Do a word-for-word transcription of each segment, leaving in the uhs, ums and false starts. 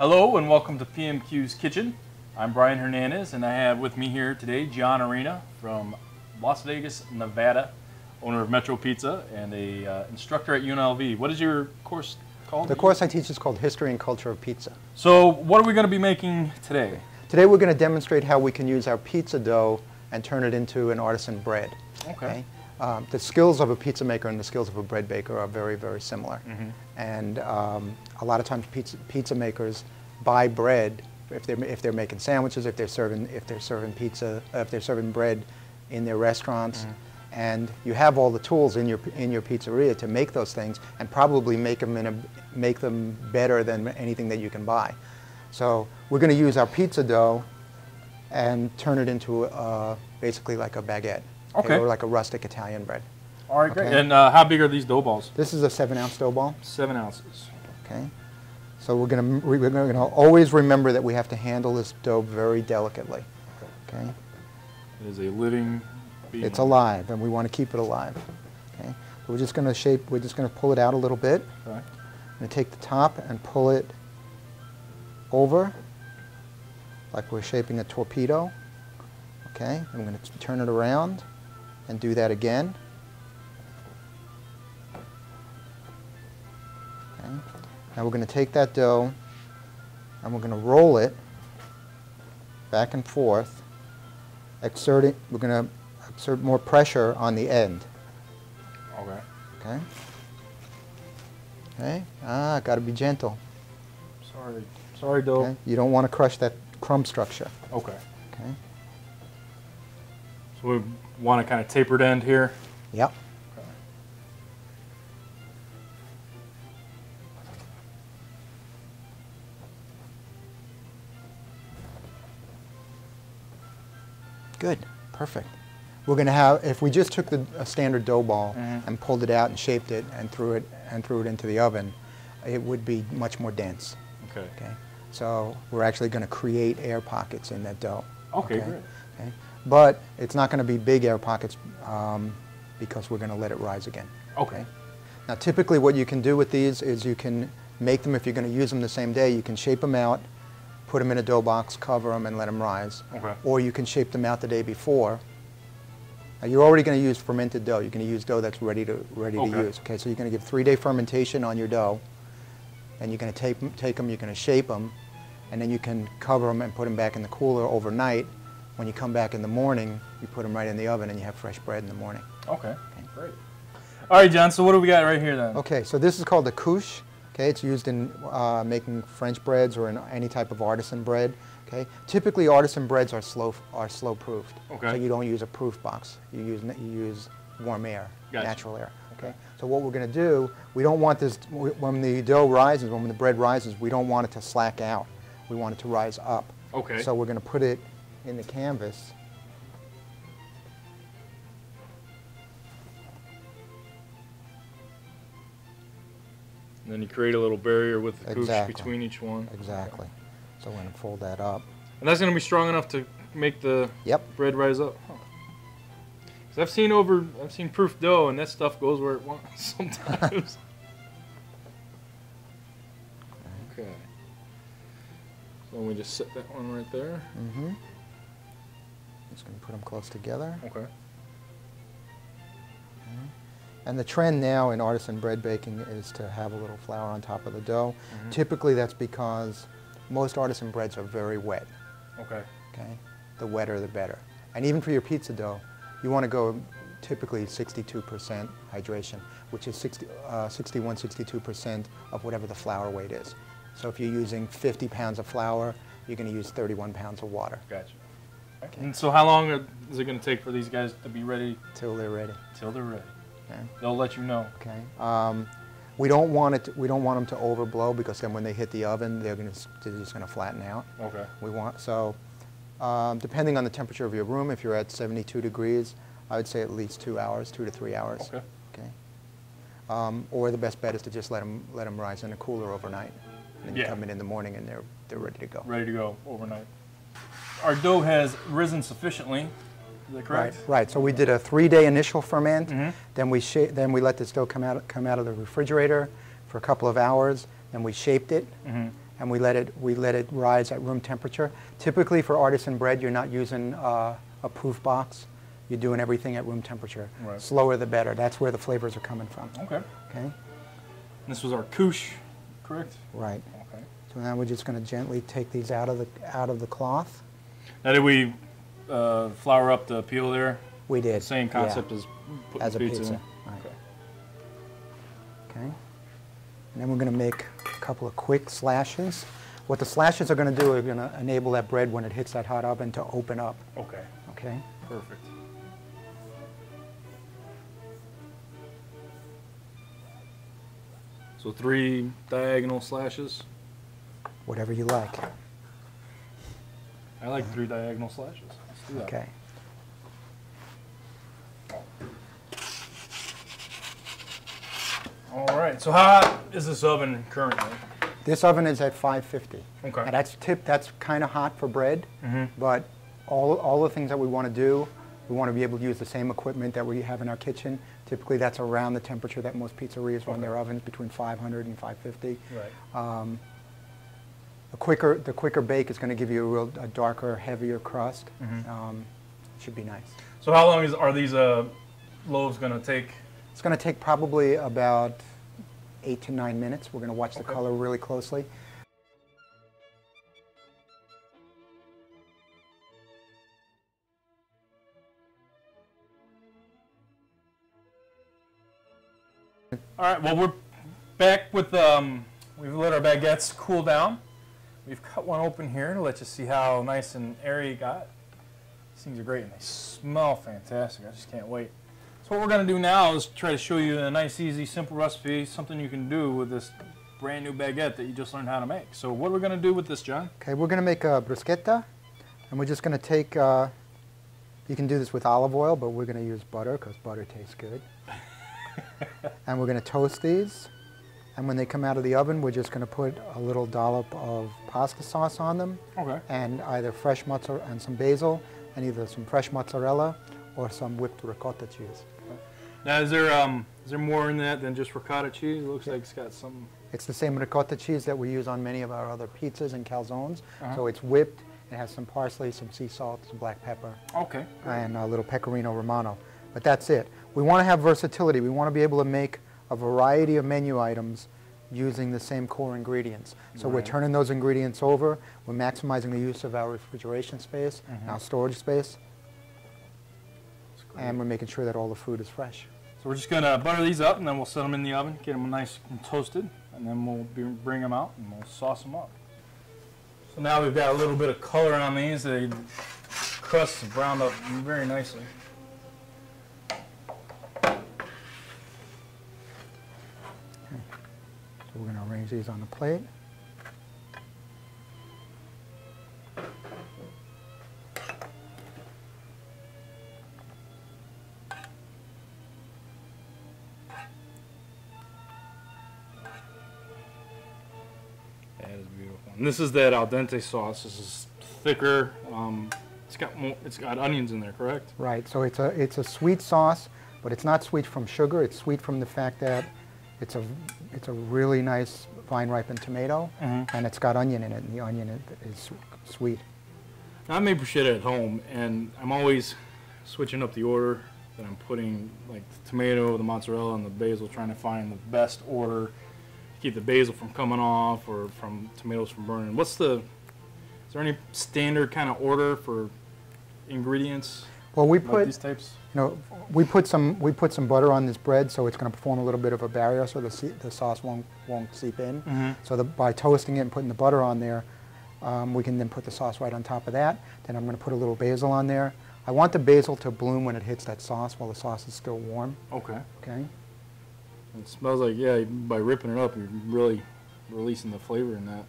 Hello and welcome to P M Q's Kitchen. I'm Brian Hernandez and I have with me here today John Arena from Las Vegas, Nevada, owner of Metro Pizza and a uh, instructor at U N L V. What is your course called? The course I teach is called History and Culture of Pizza. So what are we going to be making today? Today we're going to demonstrate how we can use our pizza dough and turn it into an artisan bread. Okay. okay? Um, the skills of a pizza maker and the skills of a bread baker are very, very similar. Mm-hmm. And um, a lot of times pizza, pizza makers buy bread if they're, if they're making sandwiches, if they're serving, if they're serving pizza, if they're serving bread in their restaurants. Mm-hmm. And you have all the tools in your, in your pizzeria to make those things and probably make them, in a, make them better than anything that you can buy. So we're going to use our pizza dough and turn it into uh, basically like a baguette. Okay. Or like a rustic Italian bread. All right, okay. Great. And uh, how big are these dough balls? This is a seven ounce dough ball. Seven ounces. Okay. So we're going to we're going to always remember that we have to handle this dough very delicately. Okay. okay. It is a living being. It's alive, and we want to keep it alive. Okay. We're just going to shape. We're just going to pull it out a little bit. Okay. I'm going to take the top and pull it over, like we're shaping a torpedo. Okay. I'm going to turn it around. And do that again. Okay. Now we're going to take that dough and we're going to roll it back and forth, exerting. We're going to exert more pressure on the end. Okay. Okay. Okay. Ah, got to be gentle. Sorry. Sorry, dough. Okay. You don't want to crush that crumb structure. Okay. Okay. So we want a kind of tapered end here? Yep. Okay. Good. Perfect. We're going to have, if we just took the, a standard dough ball mm-hmm. and pulled it out and shaped it and threw it and threw it into the oven, it would be much more dense. Okay. Okay. So we're actually going to create air pockets in that dough. Okay, okay? Great. Okay. But it's not going to be big air pockets um, because we're going to let it rise again. Okay. okay. Now typically what you can do with these is you can make them, if you're going to use them the same day, you can shape them out, put them in a dough box, cover them and let them rise. Okay. Or you can shape them out the day before. Now you're already going to use fermented dough. You're going to use dough that's ready to, ready okay. to use. Okay. So you're going to give three day fermentation on your dough and you're going to take, take them, you're going to shape them and then you can cover them and put them back in the cooler overnight. When you come back in the morning, you put them right in the oven and you have fresh bread in the morning. Okay, okay. Great. All right, John, so what do we got right here then? Okay, so this is called the couche. Okay, it's used in uh, making French breads or in any type of artisan bread. Okay, typically artisan breads are slow are slow proofed. Okay. So you don't use a proof box. You use you use warm air, gotcha. Natural air. Okay. okay. So what we're going to do, we don't want this when the dough rises, when the bread rises, we don't want it to slack out. We want it to rise up. Okay. So we're going to put it in the canvas. And then you create a little barrier with the exactly. couche between each one. Exactly. Okay. So we're going to fold that up. And that's going to be strong enough to make the yep. bread rise up. Huh. Cause I've seen over, I've seen proof dough and that stuff goes where it wants sometimes. Okay. So we just set that one right there. Mm-hmm. Just going to put them close together. Okay. okay. And the trend now in artisan bread baking is to have a little flour on top of the dough. Mm-hmm. Typically that's because most artisan breads are very wet. Okay. Okay. The wetter the better. And even for your pizza dough, you want to go typically sixty-two percent hydration, which is sixty, uh, sixty-one, sixty-two percent of whatever the flour weight is. So if you're using fifty pounds of flour, you're going to use thirty-one pounds of water. Gotcha. Okay. And so how long are, is it going to take for these guys to be ready? Till they're ready. Till they're ready. Okay. They'll let you know. Okay. Um, we don't want it. To, we don't want them to overblow because then when they hit the oven, they're going to they're just going to flatten out. Okay. We want so um, depending on the temperature of your room, if you're at seventy-two degrees, I would say at least two hours, two to three hours. Okay. Okay. Um, or the best bet is to just let them let them rise in a cooler overnight. And yeah. come in in the morning and they're, they're ready to go. Ready to go overnight. Our dough has risen sufficiently, is that correct? Right, right. So we did a three-day initial ferment, mm-hmm. then, we then we let this dough come out, come out of the refrigerator for a couple of hours, then we shaped it, mm-hmm. and we let it we let it rise at room temperature. Typically for artisan bread, you're not using uh, a proof box. You're doing everything at room temperature. Right. Slower the better. That's where the flavors are coming from. Okay. Okay. This was our couche, correct? Right. Okay. So now we're just going to gently take these out of the out of the cloth. Now, did we uh, flour up the peel there? We did. Same concept yeah. as putting as a pizza. pizza. Right. Okay. Okay. And then we're going to make a couple of quick slashes. What the slashes are going to do are going to enable that bread when it hits that hot oven to open up. Okay. Okay. Perfect. So three diagonal slashes? Whatever you like. I like three diagonal slashes. Let's do that. Okay. All right, so how hot is this oven currently? This oven is at five fifty. Okay. And that's tip, that's kind of hot for bread, mm-hmm. but all, all the things that we want to do, we want to be able to use the same equipment that we have in our kitchen. Typically, that's around the temperature that most pizzerias run okay. their ovens, between five hundred and five fifty. Right. Um, the quicker the quicker bake is going to give you a real a darker, heavier crust. Mm-hmm. um, it should be nice. So, how long is are these uh, loaves going to take? It's going to take probably about eight to nine minutes. We're going to watch the okay. color really closely. All right, well, we're back with, um, we've let our baguettes cool down. We've cut one open here to let you see how nice and airy it got. These things are great and they smell fantastic. I just can't wait. So what we're gonna do now is try to show you a nice, easy, simple recipe, something you can do with this brand new baguette that you just learned how to make. So what are we gonna do with this, John? Okay, we're gonna make a bruschetta, and we're just gonna take, uh, you can do this with olive oil, but we're gonna use butter because butter tastes good. And we're going to toast these, and when they come out of the oven, we're just going to put a little dollop of pasta sauce on them, okay. and either fresh mozzarella and some basil, and either some fresh mozzarella or some whipped ricotta cheese. Okay. Now, is there um, is there more in that than just ricotta cheese? It looks yeah. like it's got some. It's the same ricotta cheese that we use on many of our other pizzas and calzones. Uh-huh. So it's whipped. It has some parsley, some sea salt, some black pepper, okay, and a little pecorino romano. But that's it. We want to have versatility. We want to be able to make a variety of menu items using the same core ingredients. So right. we're turning those ingredients over. We're maximizing the use of our refrigeration space, mm-hmm. our storage space, and we're making sure that all the food is fresh. So we're just going to butter these up, and then we'll set them in the oven, get them nice and toasted, and then we'll be, bring them out, and we'll sauce them up. So now we've got a little bit of color on these. The crust is browned up very nicely. We're going to arrange these on the plate. That is beautiful. And this is that al dente sauce. This is thicker. Um, it's got more, it's got onions in there, correct? Right. So it's a it's a sweet sauce, but it's not sweet from sugar. It's sweet from the fact that it's a It's a really nice vine-ripened tomato, mm-hmm. and it's got onion in it, and the onion is sweet. Now, I make bruschetta at home, and I'm always switching up the order that I'm putting, like the tomato, the mozzarella, and the basil, trying to find the best order to keep the basil from coming off or from tomatoes from burning. What's the, is there any standard kind of order for ingredients? Well, we put, these types? You know, we put some we put some butter on this bread, so it's going to perform a little bit of a barrier, so the the sauce won't won't seep in. Mm-hmm. So the, by toasting it and putting the butter on there, um, we can then put the sauce right on top of that. Then I'm going to put a little basil on there. I want the basil to bloom when it hits that sauce, while the sauce is still warm. Okay. Okay. It smells like yeah. By ripping it up, you're really releasing the flavor in that.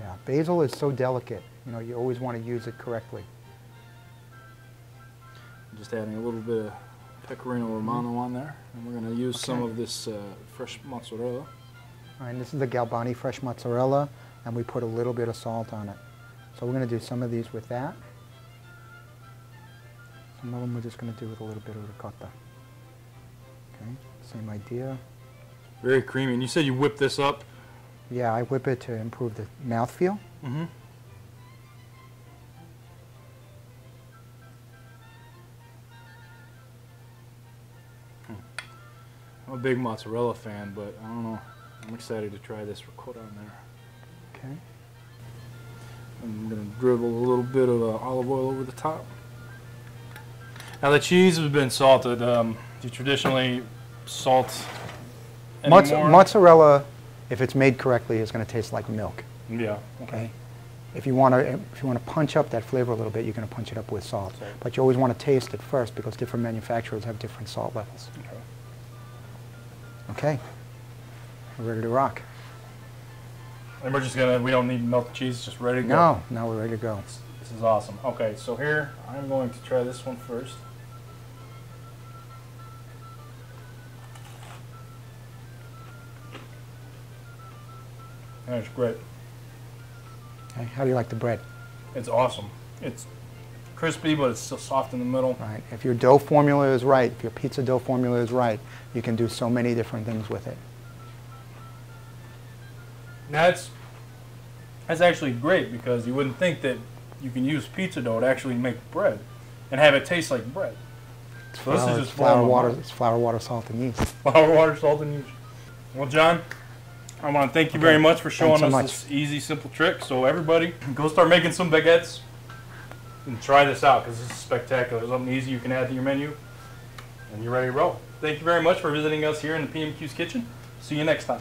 Yeah, basil is so delicate. You know, you always want to use it correctly. Just adding a little bit of pecorino romano on there, and we're going to use okay. some of this uh, fresh mozzarella. All right, and this is the Galbani fresh mozzarella, and we put a little bit of salt on it. So we're going to do some of these with that. Some of them we're just going to do with a little bit of ricotta. Okay, same idea. Very creamy, and you said you whipped this up Yeah, I whip it to improve the mouthfeel. Mm-hmm. I'm a big mozzarella fan, but I don't know. I'm excited to try this ricotta on there. Okay. I'm going to dribble a little bit of uh, olive oil over the top. Now the cheese has been salted. Um, do you traditionally salt anymore? Mozzarella, if it's made correctly, is going to taste like milk. Yeah. Okay. okay? If you want to, if you want to punch up that flavor a little bit, you're going to punch it up with salt. Okay. But you always want to taste it first because different manufacturers have different salt levels. Okay. Okay. We're ready to rock. And we're just gonna, we don't need to melt the cheese, just ready to go. No, now we're ready to go. This is awesome. Okay, so here, I'm going to try this one first. That's great. Okay, how do you like the bread? It's awesome. It's crispy, but it's still soft in the middle. Right, if your dough formula is right, if your pizza dough formula is right, you can do so many different things with it. That's that's actually great because you wouldn't think that you can use pizza dough to actually make bread and have it taste like bread. It's so flour, this is just flour, water. It's flour, water, salt, and yeast. Flour, water, salt, and yeast. Well, John, I want to thank you okay. very much for showing so us much. this easy, simple trick. So everybody, go start making some baguettes and try this out because this is spectacular. There's something easy you can add to your menu, and you're ready to roll. Thank you very much for visiting us here in the P M Q's kitchen. See you next time.